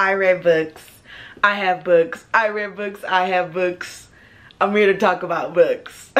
I read books. I have books. I read books. I have books. I'm here to talk about books.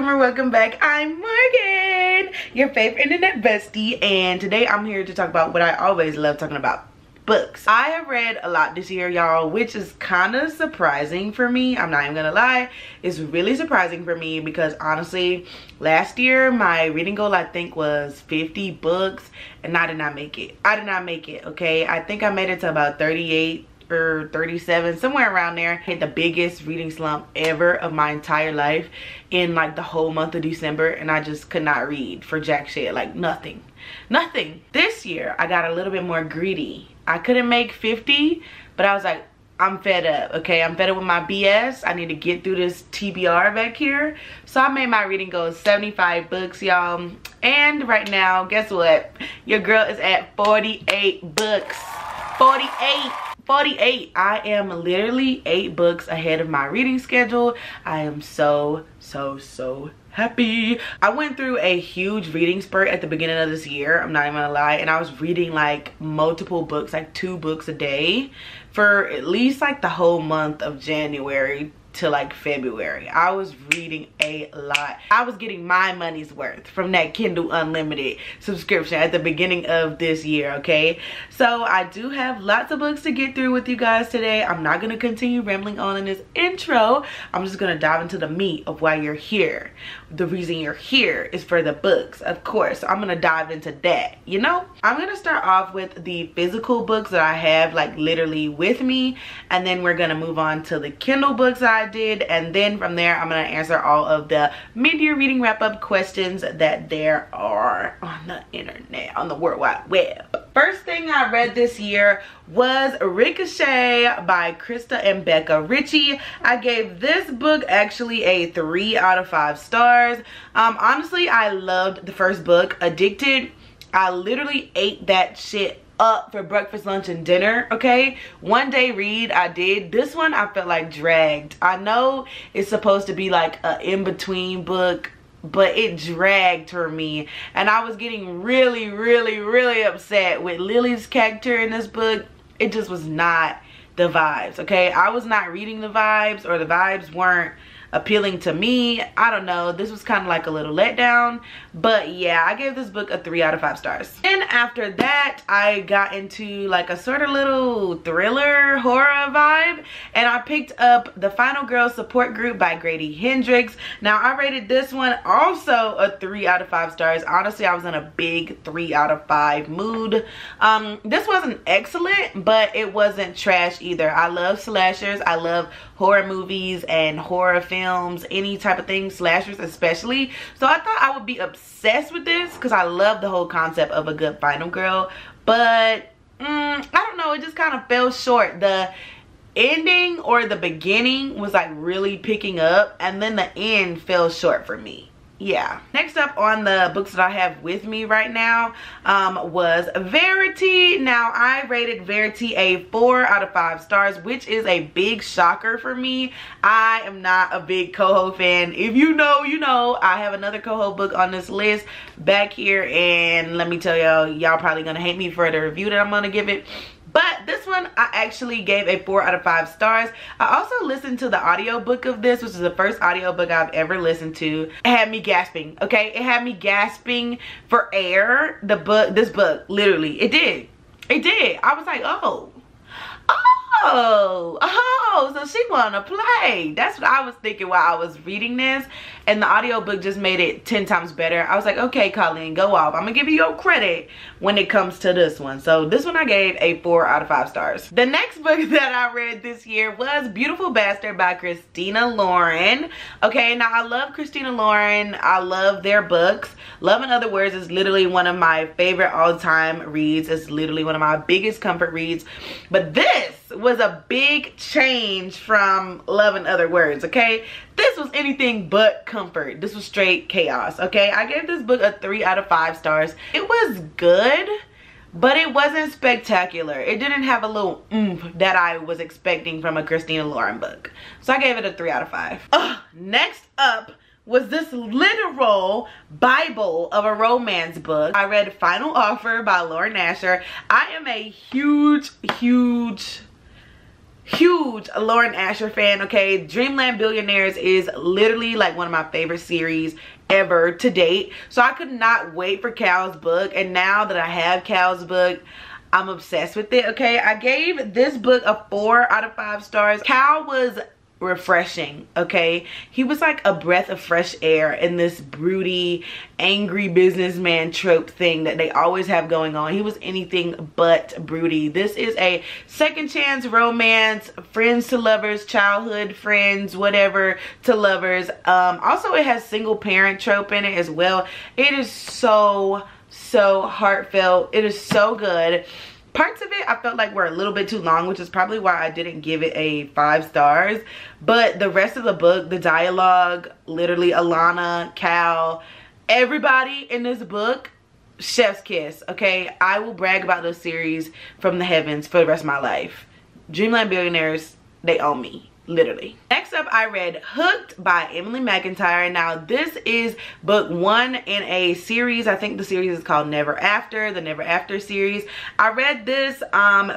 Welcome back. I'm Morgan, your favorite internet bestie, and today I'm here to talk about what I always love talking about, books. I have read a lot this year, y'all, which is kind of surprising for me. I'm not even gonna lie. It's really surprising for me because honestly, last year my reading goal I think was 50 books and I did not make it. I did not make it, okay? I think I made it to about 38 or 37, somewhere around there. Hit the biggest reading slump ever of my entire life in like the whole month of December, and I just could not read for jack shit, like nothing. This year I got a little bit more greedy. I couldn't make 50, but I was like, I'm fed up, okay? I'm fed up with my BS. I need to get through this TBR back here. So I made my reading go 75 books, y'all, and right now guess what, your girl is at 48 books. 48. I am literally 8 books ahead of my reading schedule. I am so happy. I went through a huge reading spurt at the beginning of this year, I'm not even gonna lie, and I was reading like multiple books, like 2 books a day for at least like the whole month of January to like February. I was reading a lot. I was getting my money's worth from that Kindle Unlimited subscription at the beginning of this year, okay? So I do have lots of books to get through with you guys today. I'm not gonna continue rambling on in this intro. I'm just gonna dive into the meat of why you're here. The reason you're here is for the books, of course. So I'm gonna dive into that, you know? I'm gonna start off with the physical books that I have like literally with me, and then we're gonna move on to the Kindle books that I did, and then from there I'm gonna answer all of the mid-year reading wrap-up questions that there are on the internet, on the World Wide Web. First thing I read this year was Ricochet by Krista and Rebecca Ritchie. I gave this book actually a 3 out of 5 stars. Honestly, I loved the first book, Addicted. I literally ate that shit up for breakfast, lunch, and dinner, okay? One day read I did. This one I felt like dragged. I know it's supposed to be like an in-between book, but it dragged for me, and I was getting really upset with Lily's character in this book. It just was not the vibes, okay? I was not reading the vibes, or the vibes weren't appealing to me. I don't know, this was kind of like a little letdown, but yeah, I gave this book a 3 out of 5 stars. And after that I got into like a sort of little thriller horror vibe, and I picked up The Final Girl Support Group by Grady Hendrix. Now I rated this one also a 3 out of 5 stars. Honestly, I was in a big 3 out of 5 mood. This wasn't excellent, but it wasn't trash either. I love slashers, I love horror movies and horror films, any type of thing, slashers especially. So I thought I would be obsessed with this because I love the whole concept of a good final girl, but I don't know, it just kind of fell short. The ending, or the beginning, was like really picking up, and then the end fell short for me. Yeah. Next up on the books that I have with me right now was Verity. Now I rated Verity a 4 out of 5 stars, which is a big shocker for me. I am not a big Coho fan. If you know, you know. I have another Coho book on this list back here, and let me tell y'all, y'all probably gonna hate me for the review that I'm gonna give it. But this one I actually gave a 4 out of 5 stars. I also listened to the audiobook of this, which is the first audiobook I've ever listened to. It had me gasping, okay? It had me gasping for air. The book, this book, literally, it did. It did. I was like, oh, so she wanna play. That's what I was thinking while I was reading this, and the audiobook just made it 10 times better. I was like, okay, Colleen, go off. I'm gonna give you your credit when it comes to this one. So this one I gave a 4 out of 5 stars. The next book that I read this year was Beautiful Bastard by Christina Lauren. Okay, now I love Christina Lauren. I love their books. Love in Other Words is literally one of my favorite all-time reads. It's literally one of my biggest comfort reads. But this was a big change from Love in Other Words, okay? This was anything but comfort. This was straight chaos, okay? I gave this book a 3 out of 5 stars. It was good, but it wasn't spectacular. It didn't have a little oomph that I was expecting from a Christina Lauren book. So I gave it a 3 out of 5. Next up was this literal Bible of a romance book. I read Final Offer by Lauren Asher. I am a huge Lauren Asher fan, okay? Dreamland Billionaires is literally like one of my favorite series ever to date. So I could not wait for Cal's book, and now that I have Cal's book, I'm obsessed with it, okay? I gave this book a 4 out of 5 stars. Cal was refreshing, okay? He was like a breath of fresh air in this broody, angry businessman trope thing that they always have going on. He was anything but broody. This is a second chance romance, friends to lovers, childhood friends, whatever to lovers. Also it has single parent trope in it as well. It is so heartfelt. It is so good. Parts of it I felt like were a little bit too long, which is probably why I didn't give it a 5 stars. But the rest of the book, the dialogue, literally Alana, Cal, everybody in this book, chef's kiss, okay? I will brag about this series from the heavens for the rest of my life. Dreamland Billionaires, they own me. Literally. Next up, I read Hooked by Emily McIntire. Now, this is book 1 in a series. I think the series is called Never After, the Never After series. I read this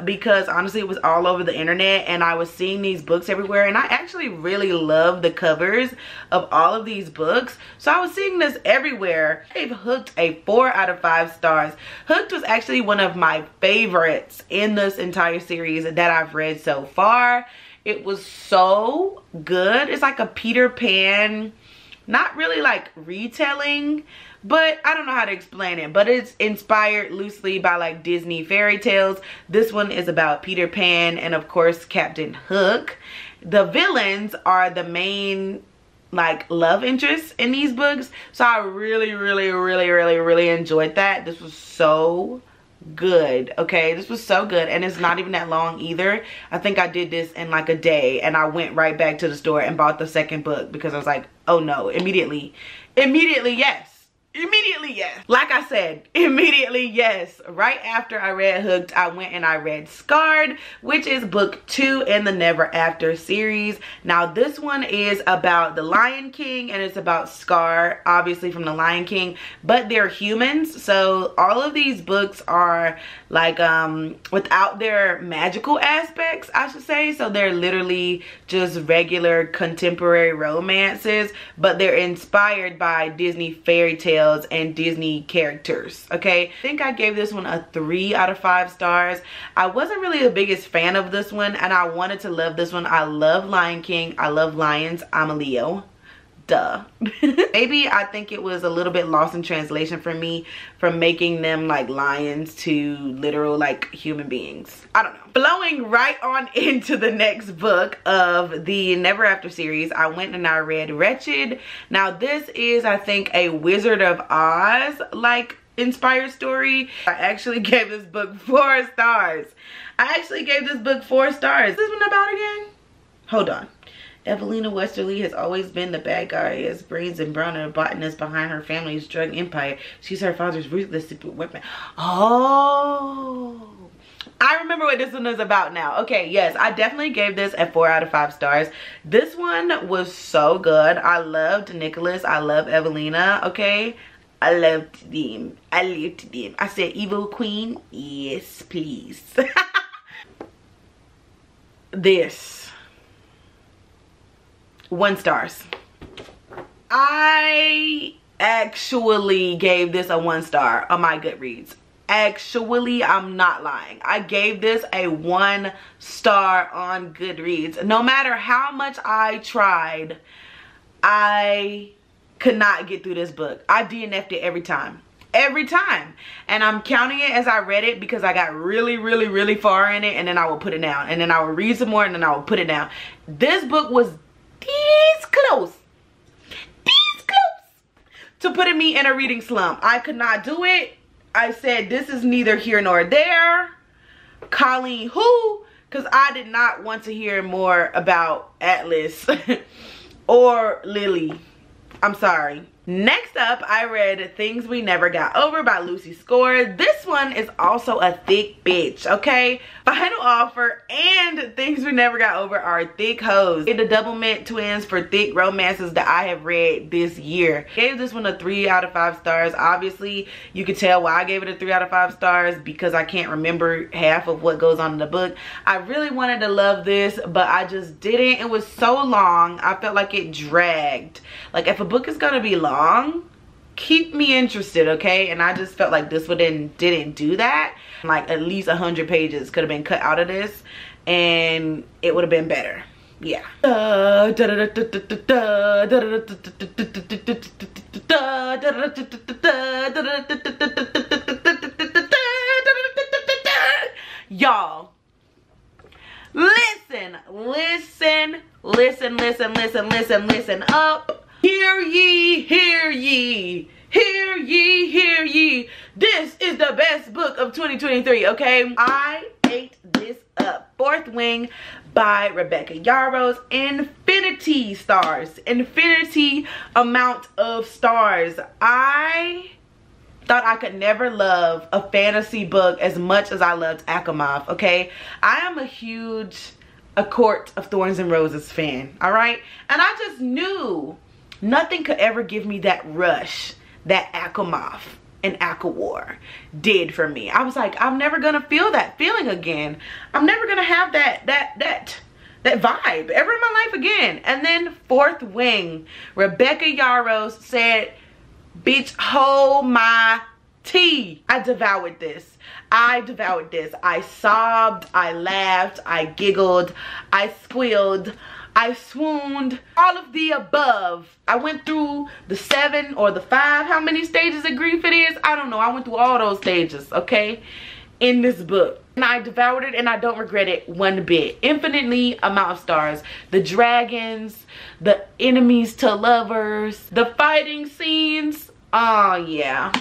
because honestly, it was all over the internet and I was seeing these books everywhere, and I actually really love the covers of all of these books. So I was seeing this everywhere. I gave Hooked a 4 out of 5 stars. Hooked was actually one of my favorites in this entire series that I've read so far. It was so good. It's like a Peter Pan, not really like retelling, but I don't know how to explain it, but it's inspired loosely by like Disney fairy tales. This one is about Peter Pan and of course Captain Hook. The villains are the main like love interests in these books. So I really enjoyed that. This was so good, okay? This was so good, and it's not even that long either. I think I did this in like a day, and I went right back to the store and bought the second book because I was like, oh no, immediately yes. Like I said, immediately yes. Right after I read Hooked, I went and I read Scarred, which is book 2 in the Never After series. Now this one is about the Lion King, and it's about Scar, obviously from the Lion King, but they're humans. So all of these books are like without their magical aspects, I should say. So they're literally just regular contemporary romances, but they're inspired by Disney fairy tales and Disney characters, okay? I think I gave this one a 3 out of 5 stars. I wasn't really the biggest fan of this one, and I wanted to love this one. I love Lion King. I love lions. I'm a Leo. Duh. Maybe I think it was a little bit lost in translation for me, from making them like lions to literal like human beings. I don't know. Blowing right on into the next book of the Never After series, I went and I read Wretched. Now this is, I think, a Wizard of Oz like inspired story. I actually gave this book 4 stars. Is this one about again? Hold on. Evelina Westerly has always been the bad guy, as brains and brown and a botanist behind her family's drug empire. She's her father's ruthless secret weapon. Oh, I remember what this one is about now. Okay, yes, I definitely gave this a 4 out of 5 stars. This one was so good. I loved Nicholas. I love Evelina, okay? I loved them. I loved them. I said, evil queen, yes, please. This. 1 star. I actually gave this a 1 star on my Goodreads. Actually, I'm not lying. I gave this a 1 star on Goodreads. No matter how much I tried, I could not get through this book. I DNF'd it every time. And I'm counting it as I read it because I got really far in it, and then I will put it down. And then I will read some more, and then I will put it down. This book was this close to putting me in a reading slump. I could not do it. I said, this is neither here nor there. Colleen who? Because I did not want to hear more about Atlas or Lily. I'm sorry. Next up, I read Things We Never Got Over by Lucy Score. This one is also a thick bitch, okay? Final Offer and Things We Never Got Over are thick hoes. They're the double mint twins for thick romances that I have read this year. I gave this one a 3 out of 5 stars. Obviously, you can tell why I gave it a 3 out of 5 stars, because I can't remember half of what goes on in the book. I really wanted to love this, but I just didn't. It was so long. I felt like it dragged. Like, if a book is gonna be long, keep me interested, okay? And I just felt like this one didn't do that. Like, at least 100 pages could have been cut out of this and it would have been better. Yeah. Y'all, listen up. Hear ye, hear ye, hear ye, hear ye. This is the best book of 2023, okay? I ate this up. Fourth Wing by Rebecca Yarros. Infinity stars. Infinity amount of stars. I thought I could never love a fantasy book as much as I loved Asimov, okay? I am a huge A Court of Thorns and Roses fan, all right? And I just knew nothing could ever give me that rush that Asimov and War did for me. I was like, I'm never gonna feel that feeling again. I'm never gonna have that vibe ever in my life again. And then Fourth Wing, Rebecca Yarros said, bitch, hold my tea. I devoured this. I devoured this. I sobbed, I laughed, I giggled, I squealed, I swooned, all of the above. I went through the 7 or the 5, how many stages of grief it is, I don't know. I went through all those stages, okay, in this book. And I devoured it and I don't regret it one bit. Infinitely amount of stars. The dragons, the enemies to lovers, the fighting scenes. Oh yeah.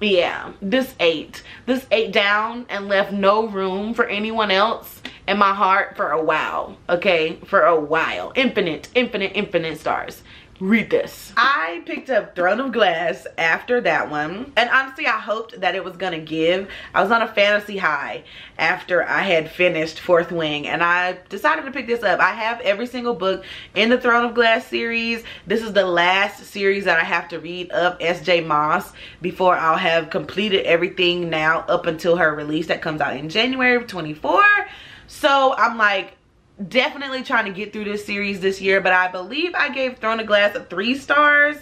Yeah, this ate down and left no room for anyone else in my heart for a while, okay? For a while. Infinite stars. Read this. I picked up Throne of Glass after that one, and honestly I hoped that it was gonna give. I was on a fantasy high after I had finished Fourth Wing and I decided to pick this up. I have every single book in the Throne of Glass series. This is the last series that I have to read of S.J. Moss before I'll have completed everything now up until her release that comes out in January of 24. So I'm like, definitely trying to get through this series this year, but I believe I gave Throne of Glass a 3 stars.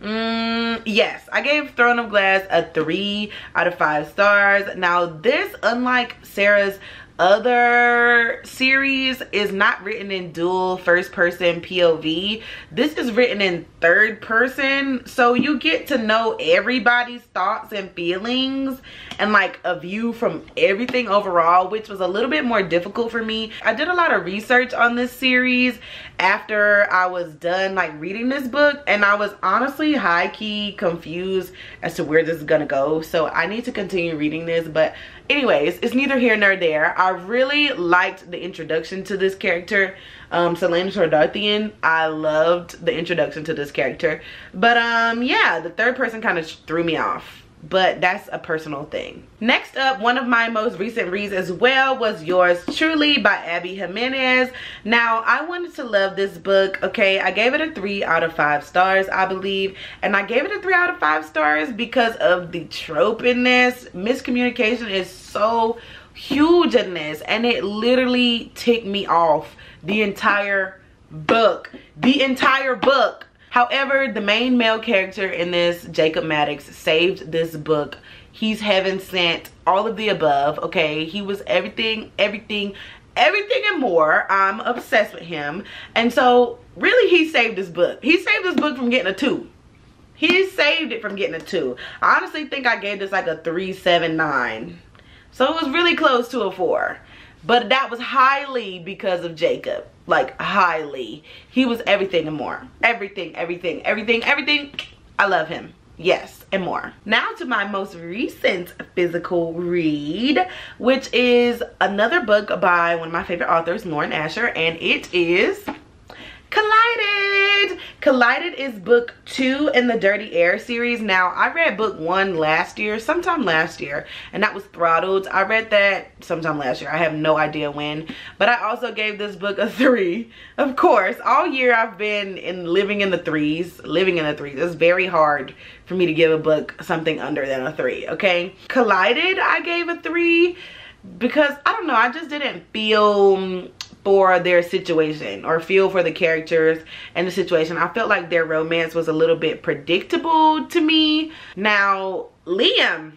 Yes, I gave Throne of Glass a 3 out of 5 stars. Now this, unlike Sarah's other series, is not written in dual first person POV. This is written in third person, so you get to know everybody's thoughts and feelings and like a view from everything overall, which was a little bit more difficult for me. I did a lot of research on this series after I was done like reading this book, and I was honestly high-key confused as to where this is gonna go, so I need to continue reading this. But anyways, it's neither here nor there. I really liked the introduction to this character, Selene Sardarthian. I loved the introduction to this character, but yeah, the third person kind of threw me off, but that's a personal thing. Next up, one of my most recent reads as well was Yours Truly by Abby Jimenez. Now I wanted to love this book, okay? I gave it a 3 out of 5 stars, I believe, and I gave it a 3 out of 5 stars because of the trope in this. Miscommunication is so huge in this, and it literally ticked me off the entire book. The entire book. However, the main male character in this, Jacob Maddox, saved this book. He's heaven sent, all of the above, okay? He was everything and more. I'm obsessed with him. And so, really, he saved this book. He saved this book from getting a 2. He saved it from getting a 2. I honestly think I gave this like a 3.79. So it was really close to a 4. But that was highly because of Jacob. Like, highly. He was everything and more. Everything. I love him. Yes, and more. Now to my most recent physical read, which is another book by one of my favorite authors, Lauren Asher, and it is Collided! Collided is book 2 in the Dirty Air series. Now, I read book 1 last year, sometime last year, and that was Throttled. I read that sometime last year. I have no idea when, but I also gave this book a 3. Of course, all year I've been living in the threes. It's very hard for me to give a book something under than a 3, okay? Collided, I gave a 3 because, I don't know, I just didn't feel for their situation or feel for the characters and the situation. I felt like their romance was a little bit predictable to me. Now, Liam,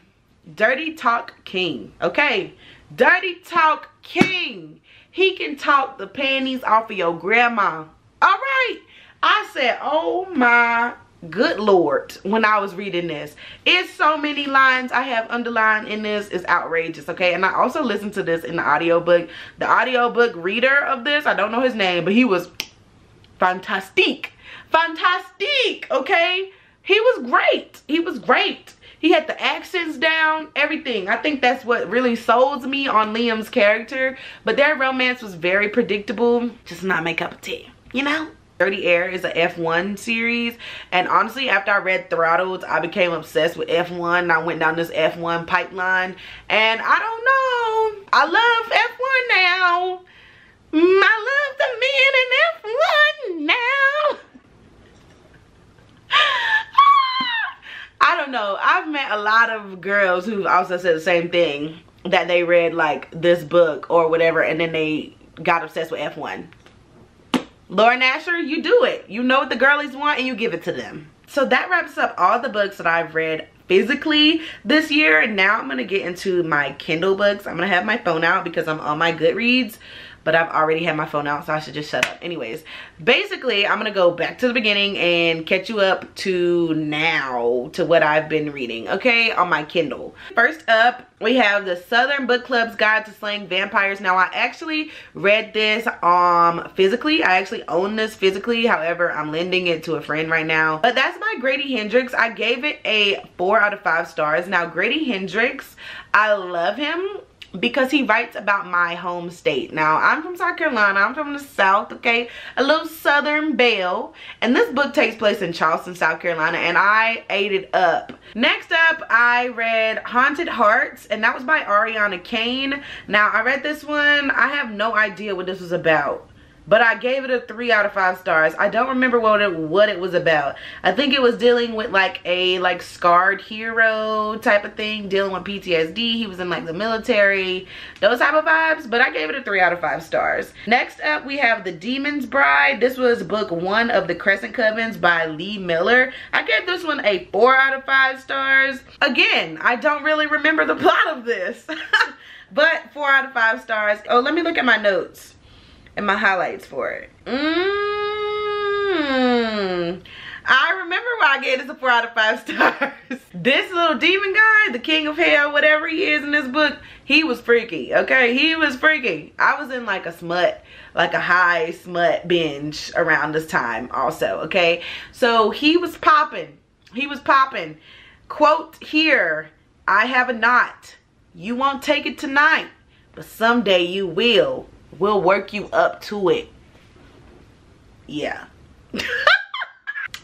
dirty talk king, okay? Dirty talk king. He can talk the panties off of your grandma. All right. I said, oh my good Lord, when I was reading this. It's so many lines I have underlined in this. It's outrageous, okay? And I also listened to this in the audiobook. The audiobook reader of this, I don't know his name, but he was fantastic. Fantastic, okay? He was great. He was great. He had the accents down, everything. I think that's what really sold me on Liam's character. But their romance was very predictable. Just not my cup of tea, you know? Dirty Air is an F1 series, and honestly, after I read Throttled, I became obsessed with F1, and I went down this F1 pipeline, and I don't know, I love F1 now. I love the men in F1 now. I don't know, I've met a lot of girls who also said the same thing, that they read like this book or whatever, and then they got obsessed with F1. Lauren Asher, you do it. You know what the girlies want and you give it to them. So that wraps up all the books that I've read physically this year. And now I'm going to get into my Kindle books. I'm going to have my phone out because I'm on my Goodreads. But I've already had my phone out, so I should just shut up. Anyways, basically, I'm going to go back to the beginning and catch you up to now, to what I've been reading, okay, on my Kindle. First up, we have the Southern Book Club's Guide to Slaying Vampires. Now, I actually read this physically. I actually own this physically. However, I'm lending it to a friend right now. But that's by Grady Hendrix. I gave it a 4 out of 5 stars. Now, Grady Hendrix, I love him, because he writes about my home state. Now, I'm from South Carolina. I'm from the South, okay? A little Southern belle. And this book takes place in Charleston, South Carolina, and I ate it up. Next up, I read Haunted Hearts, and that was by Ariana Kane. Now, I read this one. I have no idea what this was about, but I gave it a 3 out of 5 stars. I don't remember what it was about. I think it was dealing with like a scarred hero type of thing, dealing with PTSD. He was in like the military, those type of vibes, but I gave it a 3 out of 5 stars. Next up, we have The Demon's Bride. This was book 1 of The Crescent Covens by Lee Miller. I gave this one a 4 out of 5 stars. Again, I don't really remember the plot of this, but 4 out of 5 stars. Oh, let me look at my notes and my highlights for it. I remember why I gave this a 4 out of 5 stars. This little demon guy, the king of hell, whatever he is in this book, he was freaky, okay? He was freaky. I was in like a smut, like a high smut binge around this time also, okay? So he was popping. He was popping. Quote here, I have a knot. You won't take it tonight, but someday you will. We'll work you up to it. Yeah.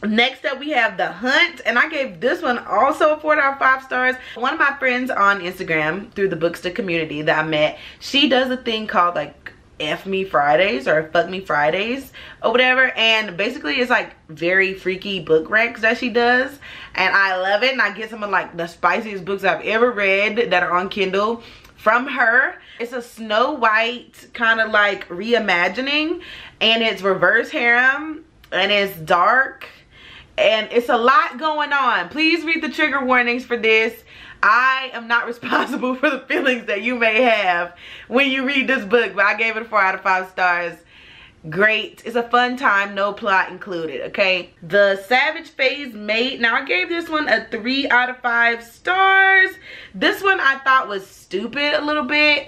Next up, we have The Hunt, and I gave this one also a 4 out of 5 stars. One of my friends on Instagram through the Bookstagram community that I met, she does a thing called like F Me Fridays or Fuck Me Fridays or whatever, and basically it's like very freaky book wrecks that she does, and I love it. And I get some of like the spiciest books I've ever read that are on Kindle from her. It's a Snow White kind of like reimagining, and it's reverse harem, and it's dark, and it's a lot going on. Please read the trigger warnings for this. I am not responsible for the feelings that you may have when you read this book, but I gave it a 4 out of 5 stars. Great. It's a fun time, no plot included, okay? The Savage Phase Mate. Now, I gave this one a 3 out of 5 stars. This one I thought was stupid a little bit. It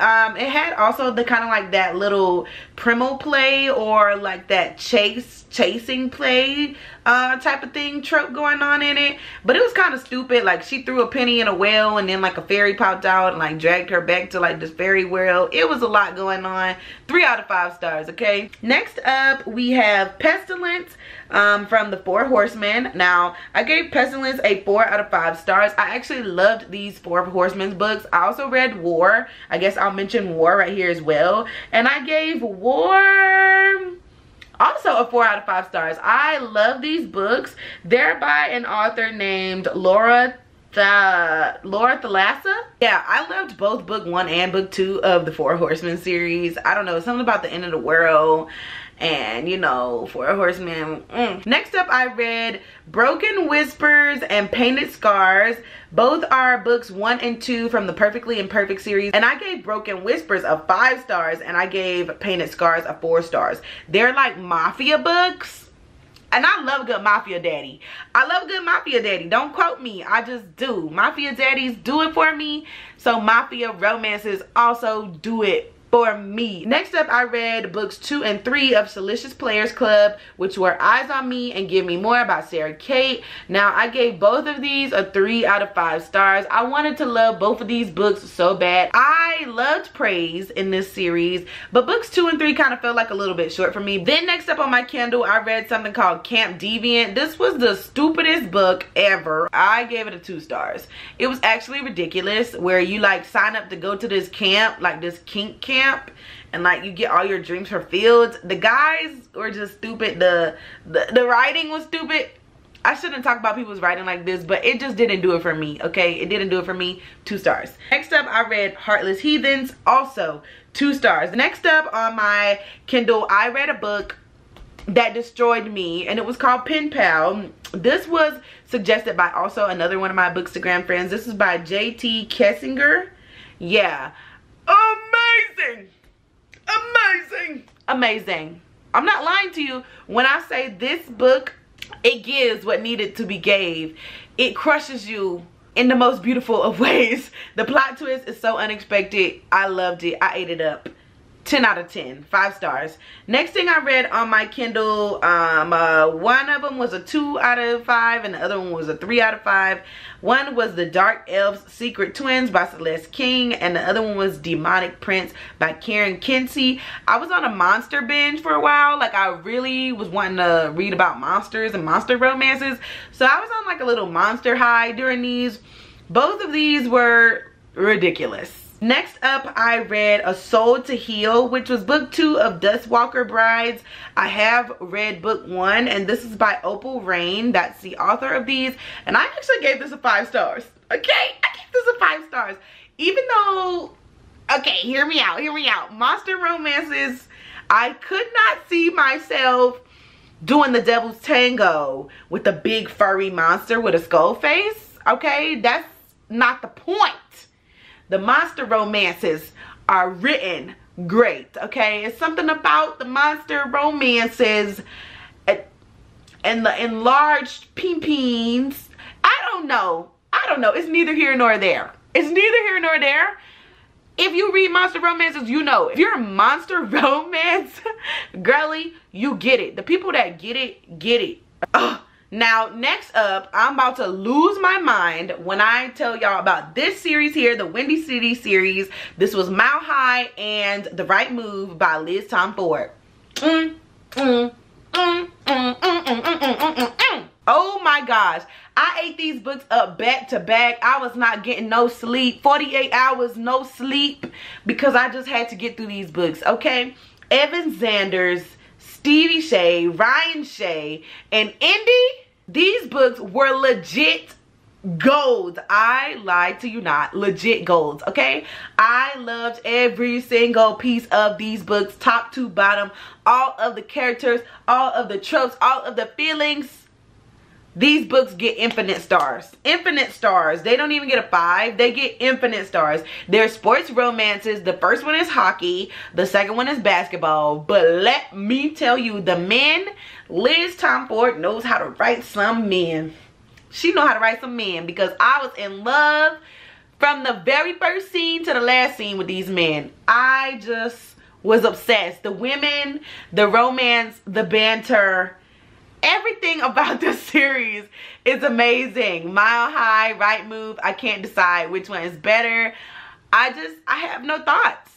had also the kind of like that little primal play or like that chasing play type of thing trope going on in it, but it was kind of stupid. Like, she threw a penny in a well and then like a fairy popped out and like dragged her back to like this fairy world. It was a lot going on. 3 out of 5 stars. Okay, next up we have Pestilence from The Four Horsemen. Now, I gave Pestilence a 4 out of 5 stars. I actually loved these Four Horsemen books. I also read War. I guess I'll mention War right here as well. And I gave War also a 4 out of 5 stars. I love these books. They're by an author named Laura Thalassa. Yeah, I loved both book 1 and book 2 of the Four Horsemen series. I don't know, something about the end of the world and, you know, Four Horsemen. Next up, I read Broken Whispers and Painted Scars. Both are books 1 and 2 from the Perfectly Imperfect series, and I gave Broken Whispers a 5 stars and I gave Painted Scars a 4 stars. They're like mafia books. And I love good mafia daddy. I love good mafia daddy. Don't quote me. I just do. Mafia daddies do it for me. So mafia romances also do it for me. Next up, I read books 2 and 3 of Salacious Players Club, which were Eyes on Me and Give Me More by Sarah Kate. Now, I gave both of these a 3 out of 5 stars. I wanted to love both of these books so bad. I loved praise in this series, but books 2 and 3 kind of felt like a little bit short for me. Then next up on my Kindle, I read something called Camp Deviant. This was the stupidest book ever. I gave it a 2 stars. It was actually ridiculous, where you like sign up to go to this camp, like this kink camp, and like you get all your dreams fulfilled. The guys were just stupid. The writing was stupid. I shouldn't talk about people's writing like this, but it just didn't do it for me. Okay, it didn't do it for me. 2 stars. Next up, I read Heartless Heathens, also 2 stars. Next up on my Kindle, I read a book that destroyed me, and it was called Pen Pal. This was suggested by also another one of my Bookstagram friends. This is by JT Kessinger. Yeah, amazing, amazing, amazing. I'm not lying to you when I say this book, it gives what needed to be gave. It crushes you in the most beautiful of ways. The plot twist is so unexpected. I loved it. I ate it up. 10 out of 10, 5 stars. Next thing I read on my Kindle, one of them was a 2 out of 5 and the other one was a 3 out of 5. One was The Dark Elves Secret Twins by Celeste King, and the other one was Demonic Prince by Karen Kinsey. I was on a monster binge for a while. Like, I really was wanting to read about monsters and monster romances. So I was on like a little monster high during these. Both of these were ridiculous. Next up, I read A Soul to Heal, which was book 2 of Dustwalker Brides. I have read book 1, and this is by Opal Rain. That's the author of these, and I actually gave this a 5 stars. Okay, I gave this a 5 stars. Even though, okay, hear me out, hear me out. Monster romances, I could not see myself doing the Devil's Tango with a big furry monster with a skull face. Okay, that's not the point. The monster romances are written great, okay? It's something about the monster romances and the enlarged peen-peens. I don't know. It's neither here nor there. It's neither here nor there. If you read monster romances, you know. If you're a monster romance girly, you get it. The people that get it, get it. Ugh. Now, next up, I'm about to lose my mind when I tell y'all about this series here, the Windy City series. This was Mile High and The Right Move by Liz Tom Ford. Oh my gosh, I ate these books up back to back. I was not getting no sleep. 48 hours, no sleep, because I just had to get through these books, okay? Evan Zanders, Stevie Shea, Ryan Shea, and Indy, these books were legit gold. I lied to you not. Legit gold, okay? I loved every single piece of these books, top to bottom, all of the characters, all of the tropes, all of the feelings. These books get infinite stars. Infinite stars. They don't even get a 5. They get infinite stars. They're sports romances. The first one is hockey. The second one is basketball. But let me tell you, the men, Liz Tom Ford knows how to write some men. She knows how to write some men, because I was in love from the very first scene to the last scene with these men. I just was obsessed. The women, the romance, the banter. Everything about this series is amazing. Mile High, Right Move, I can't decide which one is better. I have no thoughts.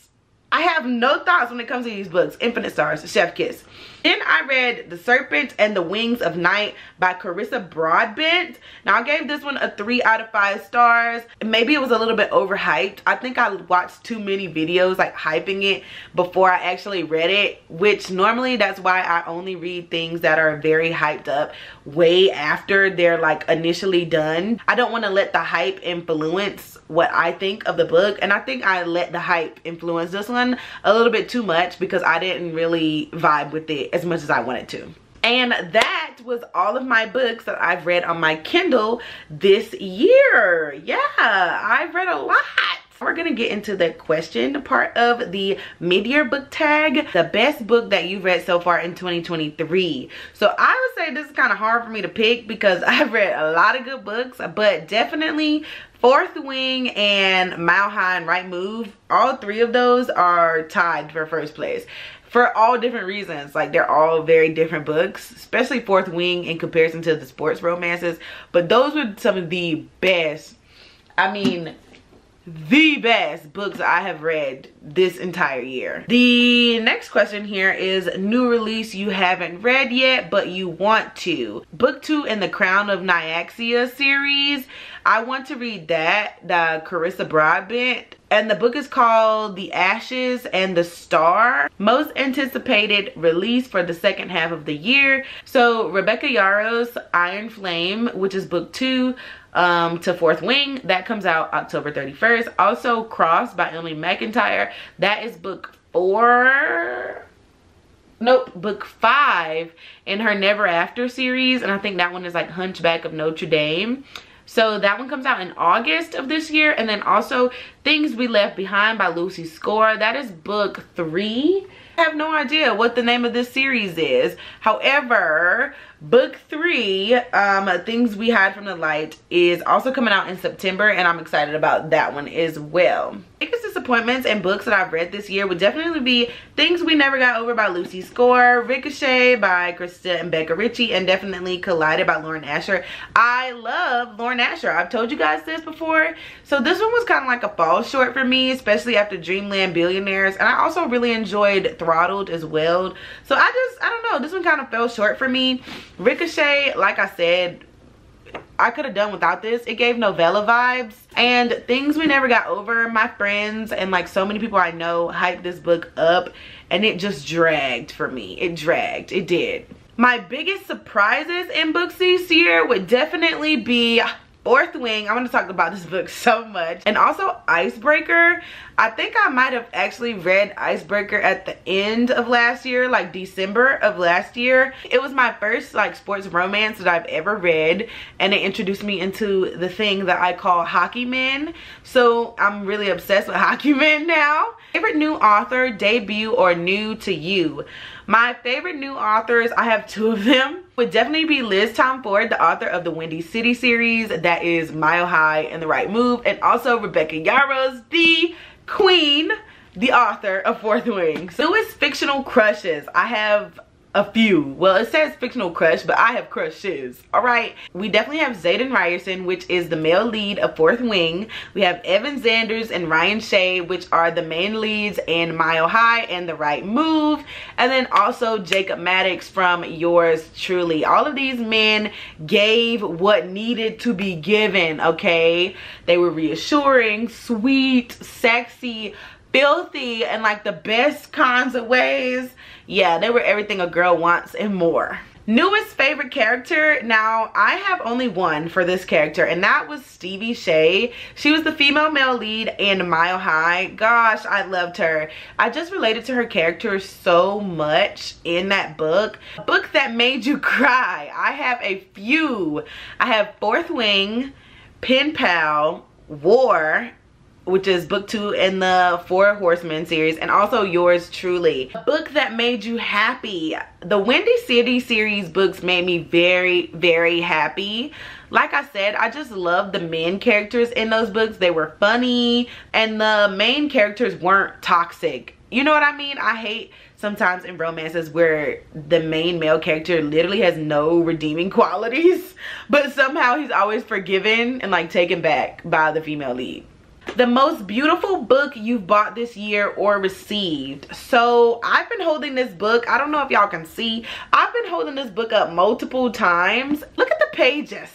I have no thoughts when it comes to these books. Infinite Stars, Chef Kiss. Then I read The Serpent and the Wings of Night by Carissa Broadbent. Now I gave this one a 3 out of 5 stars. Maybe it was a little bit overhyped. I think I watched too many videos like hyping it before I actually read it, which normally that's why I only read things that are very hyped up way after they're like initially done. I don't want to let the hype influence what I think of the book, and I think I let the hype influence this one a little bit too much because I didn't really vibe with it as much as I wanted to. And that was all of my books that I've read on my Kindle this year. Yeah, I've read a lot. We're gonna get into the question part of the mid-year book tag, the best book that you've read so far in 2023. So I would say this is kind of hard for me to pick because I've read a lot of good books, but definitely Fourth Wing and Mile High and Right Move, all three of those are tied for first place. For all different reasons, like they're all very different books, especially Fourth Wing in comparison to the sports romances. But those were some of the best, I mean, the best books I have read this entire year. The next question here is new release you haven't read yet, but you want to. Book 2 in the Crown of Nyaxia series. I want to read that, the Carissa Broadbent. And the book is called The Ashes and the Star. Most anticipated release for the second half of the year. So Rebecca Yarros, Iron Flame, which is book 2 to Fourth Wing. That comes out October 31st. Also Cross by Emily McIntire. That is book 4. Nope, book 5 in her Never After series. And I think that one is like Hunchback of Notre Dame. So that one comes out in August of this year. And then also Things We Left Behind by Lucy Score. That is book 3. I have no idea what the name of this series is. However, book 3, Things We Hide from the Light, is also coming out in September. And I'm excited about that one as well. Biggest disappointments and books that I've read this year would definitely be Things We Never Got Over by Lucy Score, Ricochet by Krista and Rebecca Ritchie, and definitely Collided by Lauren Asher. I love Lauren Asher. I've told you guys this before. So this one was kind of like a fall short for me, especially after Dreamland Billionaires. And I also really enjoyed Throttled as well. So I don't know, this one kind of fell short for me. Ricochet, like I said, I could have done without this. It gave novella vibes. And Things We Never Got Over, my friends and like so many people I know hyped this book up, and it just dragged for me. It dragged. It did. My biggest surprises in books this year would definitely be Fourth Wing. I want to talk about this book so much. And also Icebreaker. I think I might have actually read Icebreaker at the end of last year, like December of last year. It was my first like sports romance that I've ever read, and it introduced me into the thing that I call hockey men. So I'm really obsessed with hockey men now. Favorite new author, debut or new to you? My favorite new authors, I have 2 of them, would definitely be Liz Tom Ford, the author of the Windy City series, that is Mile High and the Right Move, and also Rebecca Yarros, the queen, the author of Fourth Wing. So it's fictional crushes. I have a few. Well, it says fictional crush, but I have crushes. All right. We definitely have Zayden Ryerson, which is the male lead of Fourth Wing. We have Evan Zanders and Ryan Shea, which are the main leads in Mile High and the Right Move. And then also Jacob Maddox from Yours Truly. All of these men gave what needed to be given, okay? They were reassuring, sweet, sexy, filthy, and like the best kinds of ways. Yeah, they were everything a girl wants and more. Newest favorite character. Now, I have only one for this character, and that was Stevie Shea. She was the female male lead in Mile High. Gosh, I loved her. I just related to her character so much in that book. A book that made you cry. I have a few. I have Fourth Wing, Pen Pal, War, which is book 2 in the Four Horsemen series, and also Yours Truly. A book that made you happy. The Windy City series books made me very, very happy. Like I said, I just loved the men characters in those books. They were funny, and the main characters weren't toxic. You know what I mean? I hate sometimes in romances where the main male character literally has no redeeming qualities, but somehow he's always forgiven and like taken back by the female lead. The most beautiful book you've bought this year or received. So I've been holding this book. I don't know if y'all can see. I've been holding this book up multiple times. Look at the pages.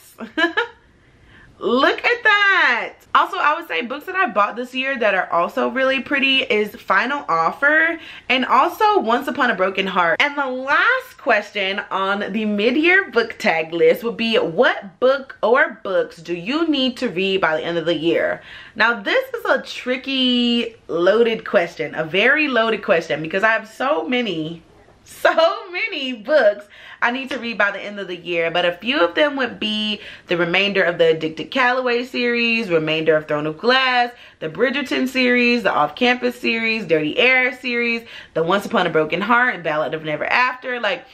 Look at that. Also, I would say books that I bought this year that are also really pretty is Final Offer and also Once Upon a Broken Heart. And the last question on the mid-year book tag list would be, what book or books do you need to read by the end of the year? Now, this is a tricky, loaded question, a very loaded question, because I have so many books I need to read by the end of the year, but a few of them would be the remainder of the Addicted Calloway series, remainder of Throne of Glass, the Bridgerton series, the Off-Campus series, Dirty Air series, the Once Upon a Broken Heart and Ballad of Never After. Like,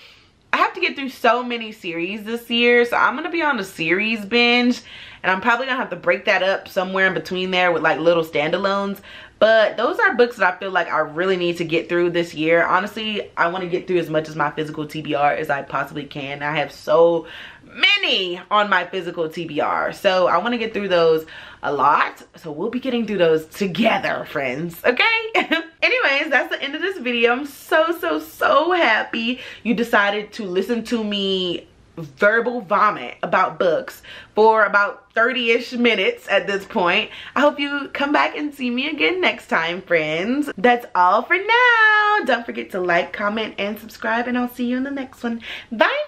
I have to get through so many series this year, so I'm gonna be on a series binge, and I'm probably gonna have to break that up somewhere in between there with like little standalones. But those are books that I feel like I really need to get through this year. Honestly, I want to get through as much as my physical TBR as I possibly can. I have so many on my physical TBR. So I want to get through those a lot. So we'll be getting through those together, friends. Okay? Anyways, that's the end of this video. I'm so happy you decided to listen to me verbal vomit about books for about 30-ish minutes at this point. I hope you come back and see me again next time, friends. That's all for now. Don't forget to like, comment, and subscribe, and I'll see you in the next one. Bye!